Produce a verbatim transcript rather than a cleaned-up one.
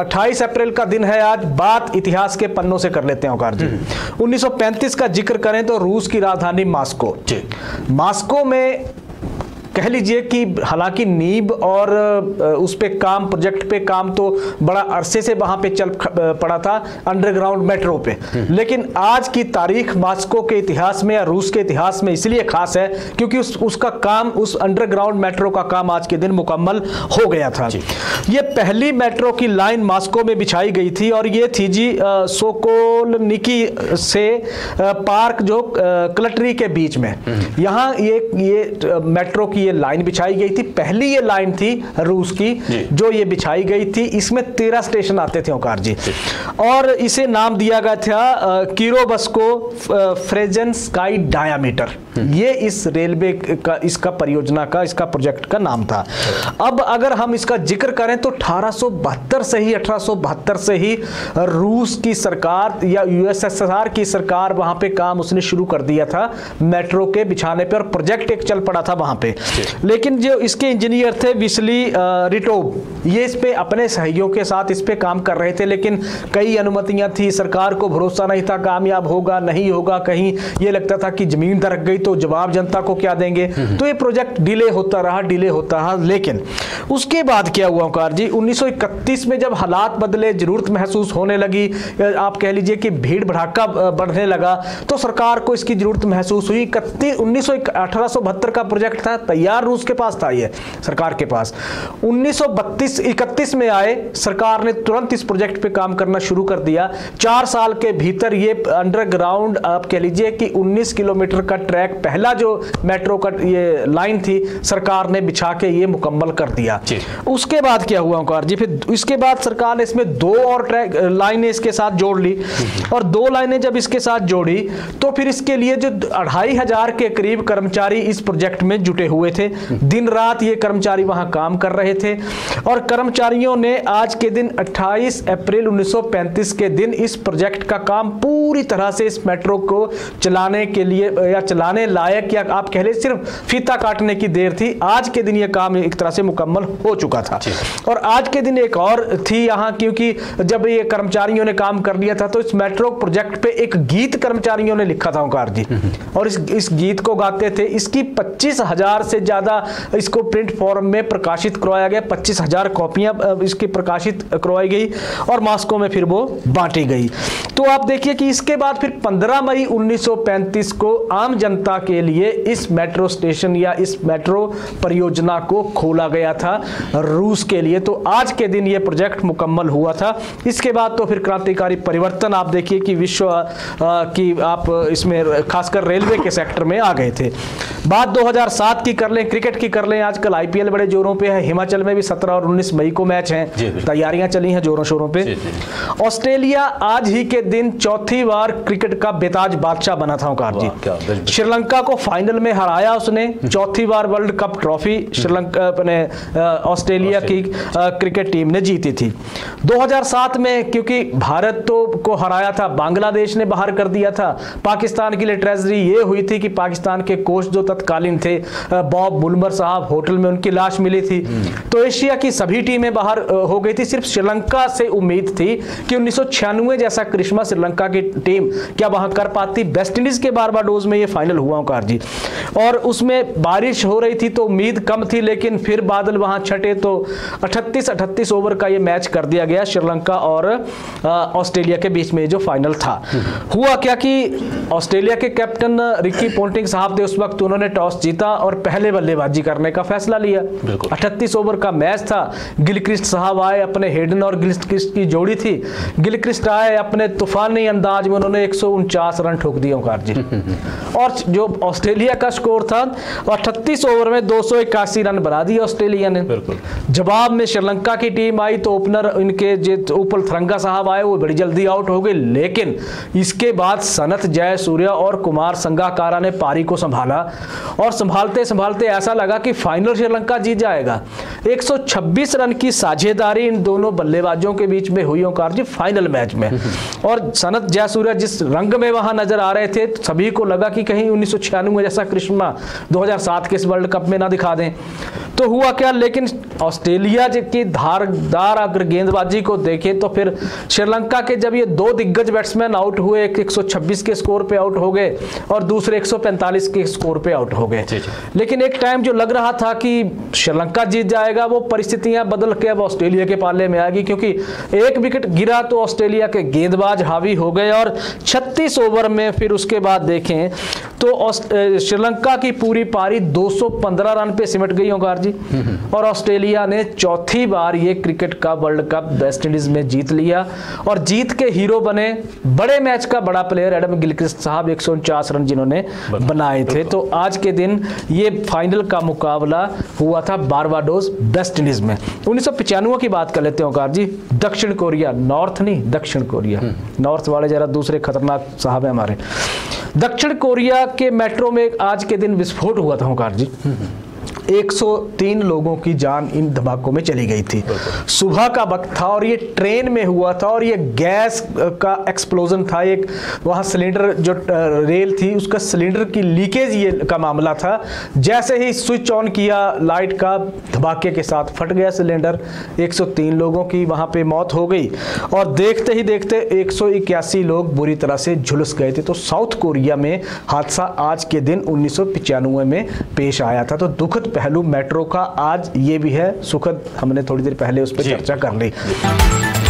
अट्ठाईस अप्रैल का दिन है आज। बात इतिहास के पन्नों से कर लेते हैं ओंकार जी। उन्नीस सौ पैंतीस का जिक्र करें तो रूस की राजधानी मास्को, मास्को में कह लीजिए कि हालांकि नींव और उस पे काम प्रोजेक्ट पे काम तो बड़ा अरसे से वहाँ पे चल पड़ा था अंडरग्राउंड मेट्रो पे, लेकिन आज की तारीख मास्को के इतिहास में या रूस के इतिहास में इसलिए खास है क्योंकि उस उसका काम उस अंडरग्राउंड मेट्रो का काम आज के दिन मुकम्मल हो गया था। ये पहली मेट्रो की लाइन मास्को में बिछाई गई थी और ये थी जी सोकोलनिकी से पार्क जो क्लटरी के बीच में, यहाँ ये ये मेट्रो की ये लाइन बिछाई गई थी। पहली ये लाइन थी रूस की जो ये बिछाई गई थी। इसमें तेरह स्टेशन आते थे ओंकार जी और इसे नाम दिया गया था किरोबस्को फ्रेजेंस्काई डायामीटर। ये इस रेलवे का इसका परियोजना का इसका प्रोजेक्ट का नाम था। अब अगर हम इसका जिक्र करें तो अठारह सौ बहत्तर से ही अठारह सौ बहत्तर से ही रूस की सरकार या यूएसएसआर की सरकार वहां पे काम उसने शुरू कर दिया था मेट्रो के बिछाने पे और प्रोजेक्ट एक चल पड़ा था वहां पे। लेकिन जो इसके इंजीनियर थे विस्ली रिटोब, ये इस पे अपने सहयोगियों के साथ इस पे काम कर रहे थे, लेकिन कई अनुमतियां थी, सरकार को भरोसा नहीं था कामयाब होगा नहीं होगा, कहीं ये लगता था कि जमीन दरक गई तो जवाब जनता को क्या देंगे, तो ये प्रोजेक्ट डिले होता रहा डिले होता रहा। लेकिन उसके बाद क्या हुआ ओंकार जी, उन्नीस सौ इकतीस में जब हालात बदले, जरूरत महसूस होने लगी, आप कह लीजिए कि भीड़ भड़ाका बढ़ने लगा तो सरकार को इसकी जरूरत महसूस हुई। उन्नीस अठारह सौ बहत्तर का प्रोजेक्ट था तैयार, रूस के पास था ये सरकार के पास। उन्नीस सौ बत्तीस इकतीस में आए, सरकार ने तुरंत इस प्रोजेक्ट पे काम करना शुरू कर दिया। चार साल के भीतर ये अंडरग्राउंड आप कह लीजिए कि उन्नीस किलोमीटर का ट्रैक, पहला जो मेट्रो का ये लाइन थी सरकार ने बिछा के ये मुकम्मल कर दिया। उसके बाद क्या हुआ ओंकार जी, फिर इसके बाद सरकार ने इसमें दो और ट्रैक लाइनें इसके साथ जोड़ ली और दो लाइनें जब इसके साथ जोड़ी तो फिर इसके लिए जो अढ़ाई हजार के करीब कर्मचारी इस प्रोजेक्ट में जुटे हुए थे। दिन रात ये कर्मचारी वहां काम कर रहे थे और कर्मचारियों ने आज के दिन अट्ठाईस अप्रैल उन्नीस सौ पैंतीस के दिन इस प्रोजेक्ट का काम पूरी तरह से इस मेट्रो को चलाने के लिए या चलाने लायक या आप कह लें सिर्फ फीता काटने की देर थी, आज के दिन ये काम एक तरह से मुकम्मल हो चुका था। और आज के दिन एक और थी यहाँ, क्योंकि जब ये कर्मचारियों ने काम कर लिया था तो इस मेट्रो प्रोजेक्ट पे एक गीत कर्मचारियों ने लिखा था ओंकार जी और इस, इस गीत को गाते थे। इसकी पच्चीस हजार से ज्यादा इसको प्रिंट फॉर्म में प्रकाशित करवाया गया, पच्चीस हजार कॉपियां इसकी प्रकाशित करवाई गई और मास्को में फिर वो बांटी गई। तो आप देखिए कि इसके बाद फिर पंद्रह मई उन्नीस सौ पैंतीस को आम जनता के लिए इस मेट्रो स्टेशन या इस मेट्रो परियोजना को खोला गया था रूस के लिए। तो आज के दिन ये प्रोजेक्ट मुकम्मल हुआ था। इसके बाद तो फिर क्रांतिकारी परिवर्तन आप देखिए कि विश्व आ, की आप इसमें खासकर रेलवे के सेक्टर में आ गए थे। बात दो हज़ार सात की कर लें, क्रिकेट की कर लें, आजकल आईपीएल बड़े जोरों पे है, हिमाचल में भी सत्रह और उन्नीस मई को मैच हैं, तैयारियां चली हैं जोरों शोरों पे। ऑस्ट्रेलिया आज ही के दिन चौथी बार क्रिकेट का बेताज बादशाह बना था ओंकार जी। श्रीलंका को फाइनल में हराया उसने, चौथी बार वर्ल्ड कप ट्रॉफी श्रीलंका अपने ऑस्ट्रेलिया की क्रिकेट टीम ने जीती थी। दो हज़ार सात में क्योंकि भारत तो को हराया था, बांग्लादेश ने बाहर कर दिया था, पाकिस्तान के लिए ट्रेजडी ये हुई थी कि पाकिस्तान के कोच जो तत्कालीन थे बॉब बुलमर साहब, होटल में उनकी लाश मिली थी। तो एशिया की सभी टीमें बाहर हो गई थी, सिर्फ श्रीलंका से उम्मीद थी कि उन्नीस सौ छियानवे जैसा करिश्मा श्रीलंका की टीम क्या वहां कर पाती। वेस्ट इंडीज के बारबाडोस में ये फाइनल हुआ ओंकार जी और उसमें बारिश हो रही थी तो उम्मीद कम थी, लेकिन फिर बादल वहां छटे तो अठतीस अठतीस ओवर का ये मैच कर दिया गया श्रीलंका और ऑस्ट्रेलिया के बीच में जो फाइनल था। हुआ क्या कि ऑस्ट्रेलिया के कैप्टन रिकी पोंटिंग साहब थे उस वक्त, उन्होंने टॉस जीता और पहले बल्लेबाजी करने का फैसला लिया। अठतीस ओवर का मैच था, गिलक्रिस्ट साहब आए, अपने हेडन और गिलक्रिस्ट की जोड़ी थी, गिलक्रिस्ट आए अपने तूफानी अंदाज में, उन्होंने एक सौ उनचास रन ठोक दिए ओंकार जी और जो ऑस्ट्रेलिया का स्कोर था अठतीस ओवर में दो सौ इक्यासी रन बना दिए ऑस्ट्रेलिया ने। जवाब में श्रीलंका की टीम आई तो ओपनर इनके उपुल थरंगा साहब आए, वो बड़ी जल्दी आउट हो गए, लेकिन इसके बाद सनत जयसूर्या और कुमार संगाकारा ने पारी को संभाला और संभालते संभालते करते ऐसा लगा कि फाइनल श्रीलंका जीत जाएगा। एक सौ छब्बीस रन की साझेदारी इन दोनों बल्लेबाजों के बीच में हुई ओंकार जी फाइनल मैच में। और सनत जयसूर्या जिस रंग में वहां नजर आ रहे थे तो सभी को लगा कि कहीं उन्नीस सौ छियानवे जैसा करिश्मा दो हज़ार सात के इस वर्ल्ड कप में ना दिखा दें। तो हुआ क्या, लेकिन ऑस्ट्रेलिया की धारदार अगर गेंदबाजी को देखें तो फिर श्रीलंका के जब ये दो दिग्गज बैट्समैन आउट हुए, एक एक सौ छब्बीस के स्कोर पे आउट हो गए और दूसरे एक सौ पैंतालीस के स्कोर पे आउट हो गए। लेकिन एक टाइम जो लग रहा था कि श्रीलंका जीत जाएगा वो परिस्थितियां बदल के अब ऑस्ट्रेलिया के पाले में आ गई, क्योंकि एक विकेट गिरा तो ऑस्ट्रेलिया के गेंदबाज हावी हो गए और छत्तीस ओवर में फिर उसके बाद देखें तो श्रीलंका की पूरी पारी दो सौ पंद्रह रन पे सिमट गई ओंकार जी। और ऑस्ट्रेलिया ने चौथी बार ये क्रिकेट का वर्ल्ड कप वेस्ट इंडीज में जीत लिया और जीत के हीरो बने बड़े मैच का बड़ा प्लेयर एडम गिलक्रिस्ट साहब, एक सौ उनचास रन जिन्होंने बनाए थे। तो आज के दिन ये फाइनल का मुकाबला हुआ था बारबाडोस वेस्ट इंडीज में। उन्नीस सौ पचानवे की बात कर लेते हैं ओंकार जी, दक्षिण कोरिया, नॉर्थ नहीं दक्षिण कोरिया, नॉर्थ वाले जरा दूसरे खतरनाक साहब है हमारे। दक्षिण कोरिया के मेट्रो में आज के दिन विस्फोट हुआ था ओंकार जी, एक सौ तीन लोगों की जान इन धमाकों में चली गई थी। सुबह का वक्त था और ये ट्रेन में हुआ था और ये गैस का एक्सप्लोजन था, एक वहाँ सिलेंडर जो रेल थी उसका सिलेंडर की लीकेज ये का मामला था। जैसे ही स्विच ऑन किया लाइट का, धमाके के साथ फट गया सिलेंडर, एक सौ तीन लोगों की वहाँ पे मौत हो गई और देखते ही देखते एक सौ इक्यासी लोग बुरी तरह से झुलस गए थे। तो साउथ कोरिया में हादसा आज के दिन उन्नीस सौ पचानवे में पेश आया था। तो दुखद पहलू मेट्रो का आज ये भी है, सुखद हमने थोड़ी देर पहले उस पर चर्चा कर ली।